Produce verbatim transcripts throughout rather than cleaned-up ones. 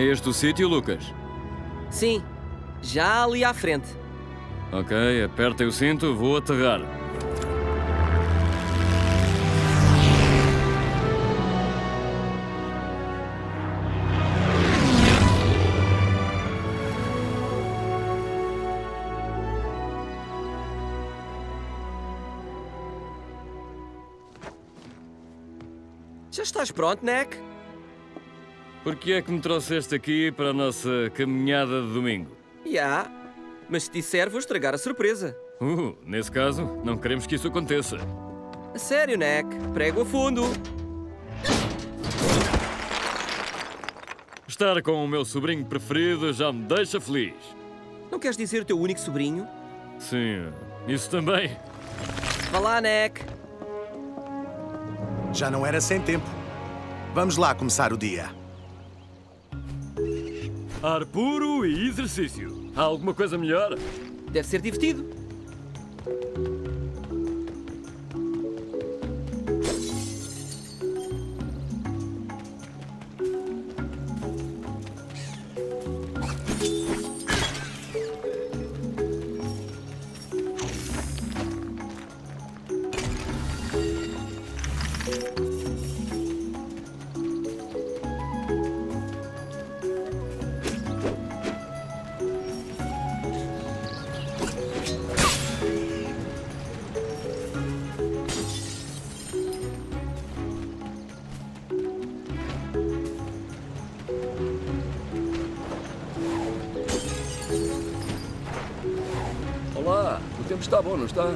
É este o sítio, Lucas? Sim, já ali à frente. Ok, apertem o cinto, vou aterrar. Já estás pronto, Nick? Por que é que me trouxeste aqui para a nossa caminhada de domingo? Já, yeah, mas se disser vou estragar a surpresa. Uh, nesse caso, não queremos que isso aconteça. A sério, Nick, prego a fundo. Estar com o meu sobrinho preferido já me deixa feliz. Não queres dizer o teu único sobrinho? Sim, isso também. Vá lá, Nick. Já não era sem tempo. Vamos lá começar o dia. Ar puro e exercício. Há alguma coisa melhor? Deve ser divertido. Está bom, não está?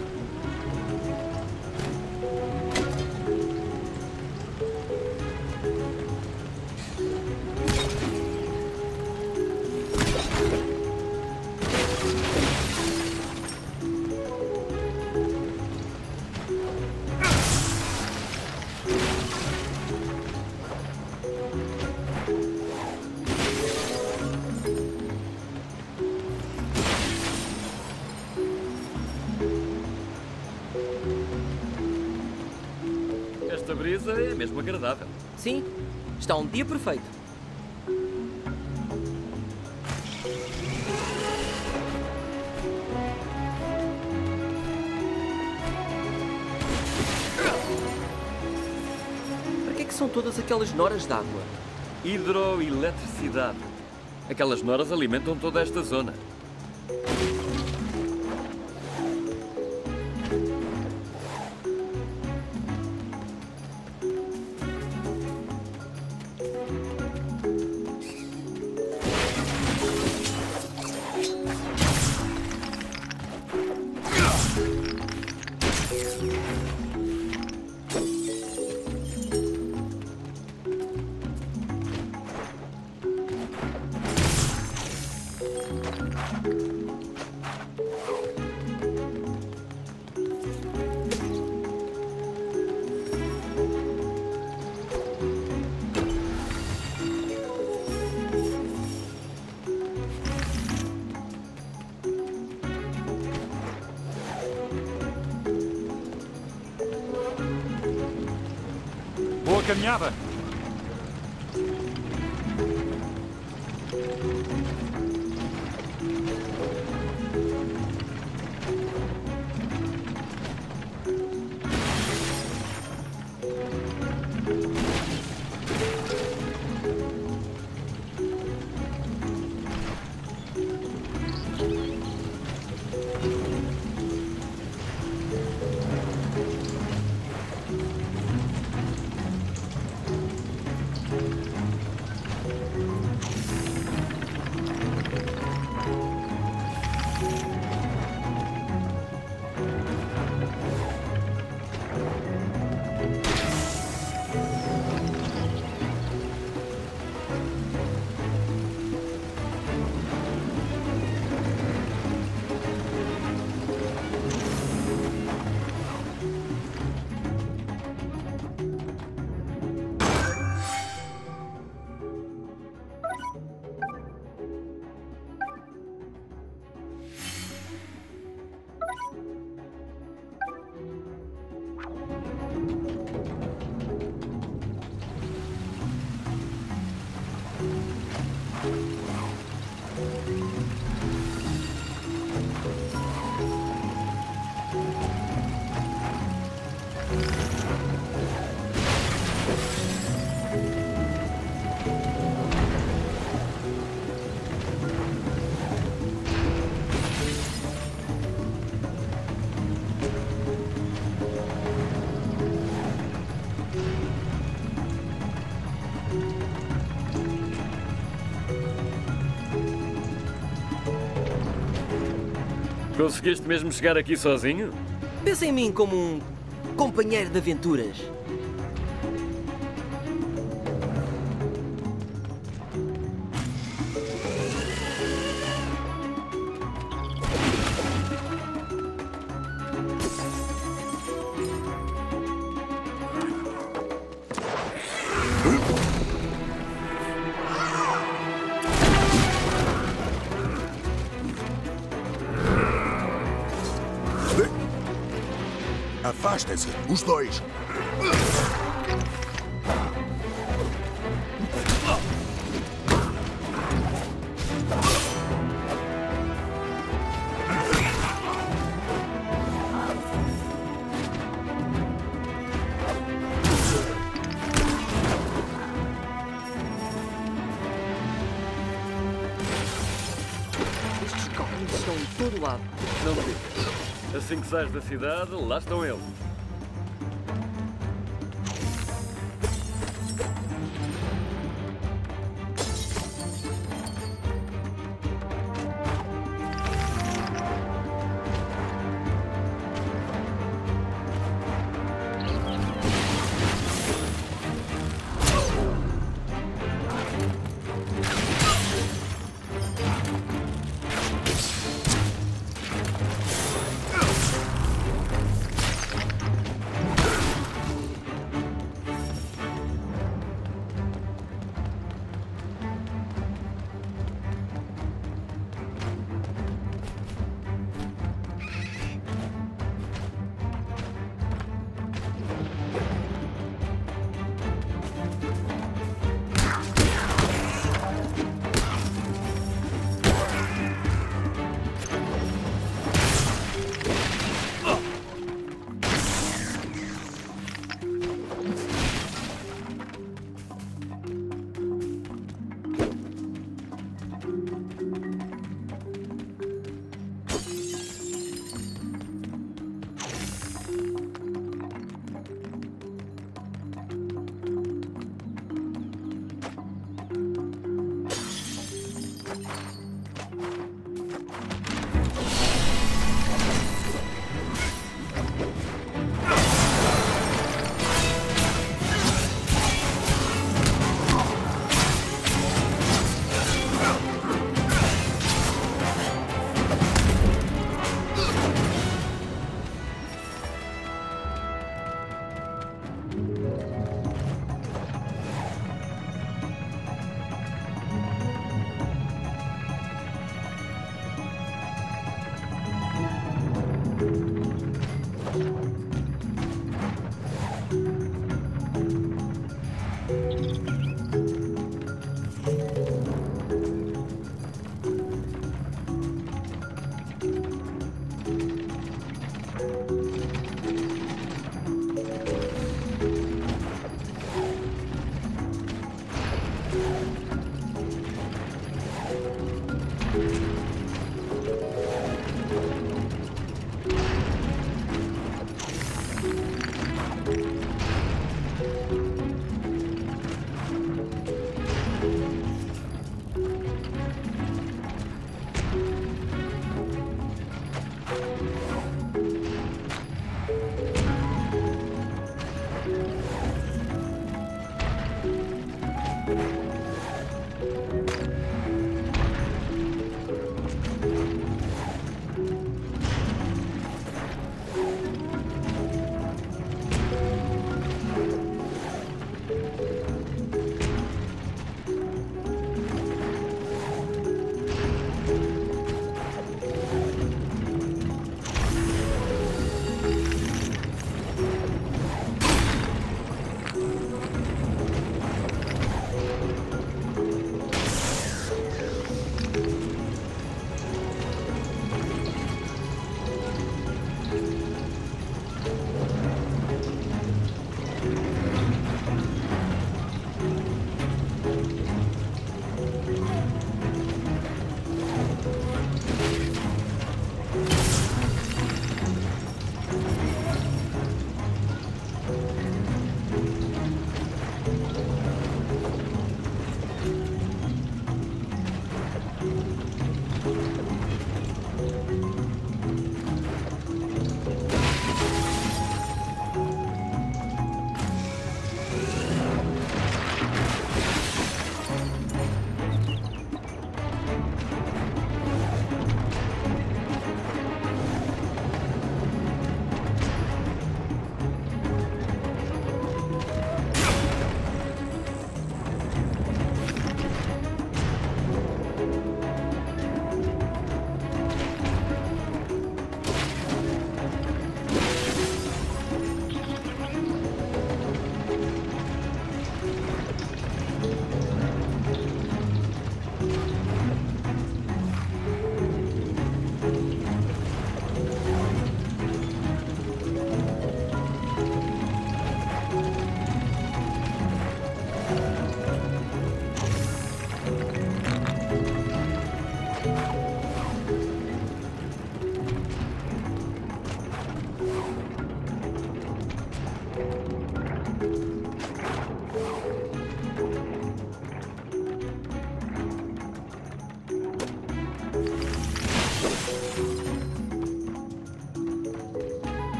Esta brisa é mesmo agradável. Sim, está um dia perfeito. Para que é que são todas aquelas noras d'água? Hidroeletricidade. Aquelas noras alimentam toda esta zona. Boa caminhada! Conseguiste mesmo chegar aqui sozinho? Pensa em mim como um companheiro de aventuras. Afastem-se, os dois. Estes copos estão de todo lado. Não me... Assim que sais da cidade, lá estão eles.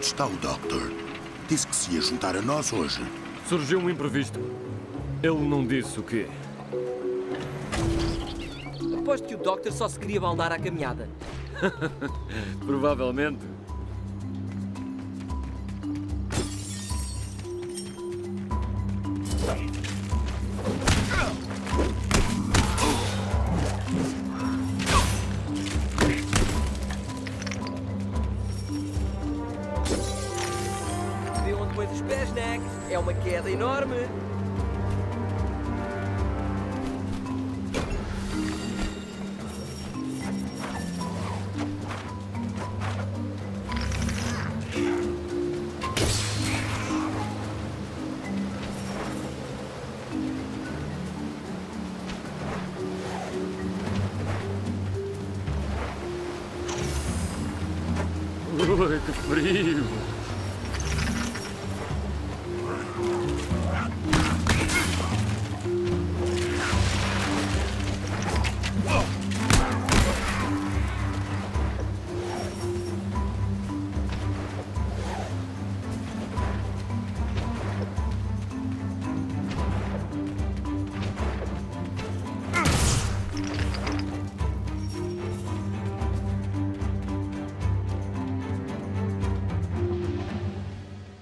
onde está o Doctor? Disse que se ia juntar a nós hoje. Surgiu um imprevisto. Ele não disse o quê. Aposto que o Doctor só se queria baldar à caminhada. Provavelmente. Vê onde põe os pés, Neg. É uma queda enorme. Que frio!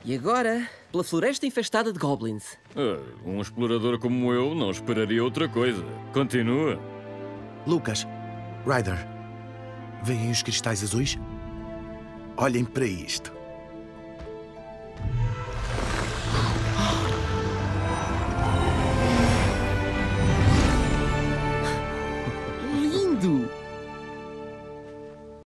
E agora, pela floresta infestada de goblins. Uh, um explorador como eu não esperaria outra coisa. Continua. Lucas, Ryder, veem os cristais azuis? Olhem para isto. Lindo!